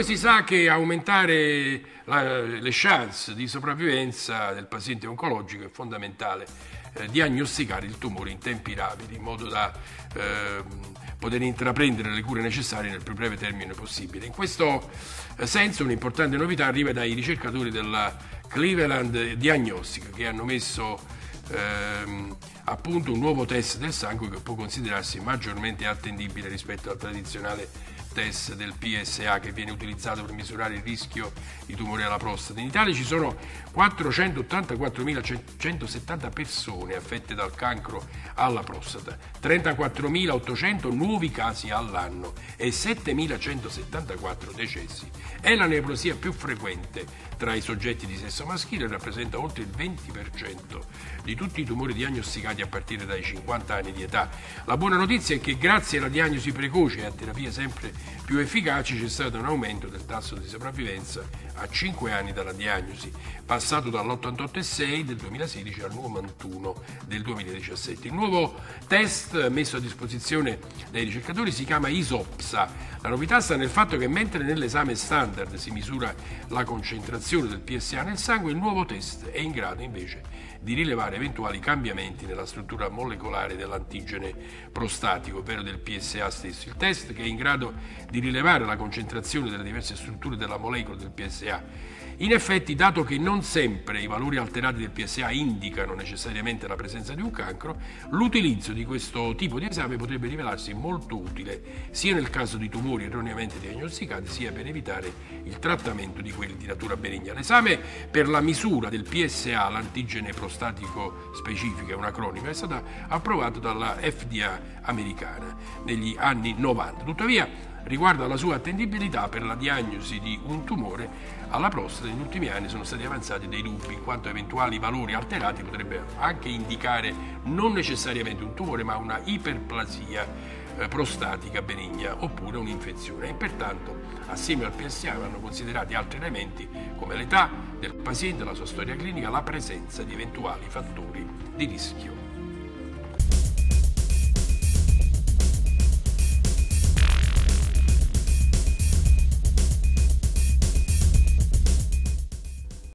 Comunque si sa che aumentare le chance di sopravvivenza del paziente oncologico è fondamentale diagnosticare il tumore in tempi rapidi, in modo da poter intraprendere le cure necessarie nel più breve termine possibile. In questo senso un'importante novità arriva dai ricercatori della Cleveland Diagnostics, che hanno messo appunto un nuovo test del sangue che può considerarsi maggiormente attendibile rispetto al tradizionale test del PSA, che viene utilizzato per misurare il rischio di tumore alla prostata. In Italia ci sono 484.170 persone affette dal cancro alla prostata, 34.800 nuovi casi all'anno e 7.174 decessi. È la neoplasia più frequente tra i soggetti di sesso maschile e rappresenta oltre il 20% di tutti i tumori diagnosticati a partire dai 50 anni di età. La buona notizia è che grazie alla diagnosi precoce e a terapie sempre più efficaci c'è stato un aumento del tasso di sopravvivenza a 5 anni dalla diagnosi, passato dall'88,6 del 2016 al 91 del 2017. Il nuovo test messo a disposizione dai ricercatori si chiama IsoPSA. La novità sta nel fatto che mentre nell'esame standard si misura la concentrazione del PSA nel sangue, il nuovo test è in grado invece di rilevare eventuali cambiamenti nella struttura molecolare dell'antigene prostatico, ovvero del PSA stesso. Il test, che è in grado di rilevare la concentrazione delle diverse strutture della molecola del PSA. In effetti, dato che non sempre i valori alterati del PSA indicano necessariamente la presenza di un cancro, l'utilizzo di questo tipo di esame potrebbe rivelarsi molto utile sia nel caso di tumori erroneamente diagnosticati, sia per evitare il trattamento di quelli di natura benigna. L'esame per la misura del PSA, l'antigene prostatico specifico, è un acronimo, è stato approvato dalla FDA americana negli anni 90. Tuttavia, riguardo alla sua attendibilità per la diagnosi di un tumore alla prostata, negli ultimi anni sono stati avanzati dei dubbi, in quanto eventuali valori alterati potrebbero anche indicare non necessariamente un tumore, ma una iperplasia prostatica benigna oppure un'infezione, e pertanto assieme al PSA vanno considerati altri elementi come l'età del paziente, la sua storia clinica, la presenza di eventuali fattori di rischio.